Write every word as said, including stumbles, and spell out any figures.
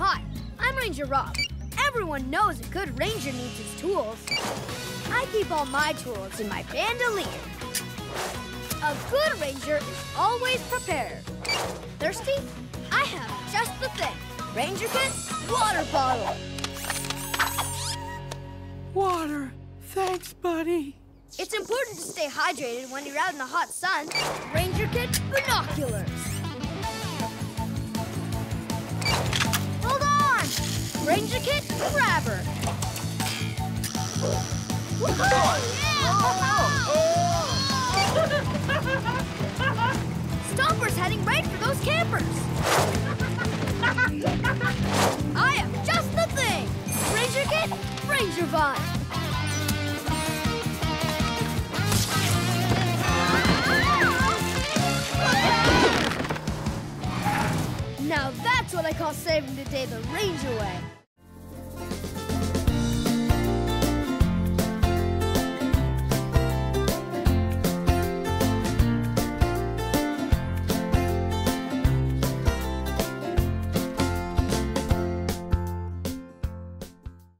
Hi, I'm Ranger Rob. Everyone knows a good ranger needs his tools. I keep all my tools in my bandolier. A good ranger is always prepared. Thirsty? I have just the thing. Ranger Kit, water bottle. Water. Thanks, buddy. It's important to stay hydrated when you're out in the hot sun. Ranger Kit binoculars. Hold on! Ranger Kit grabber. Woo-hoo! Yeah! Oh, oh. Stomper's heading right for those campers. I am just the thing. Ranger Kit, Ranger Vibe. Now that's what I call saving the day the Ranger way.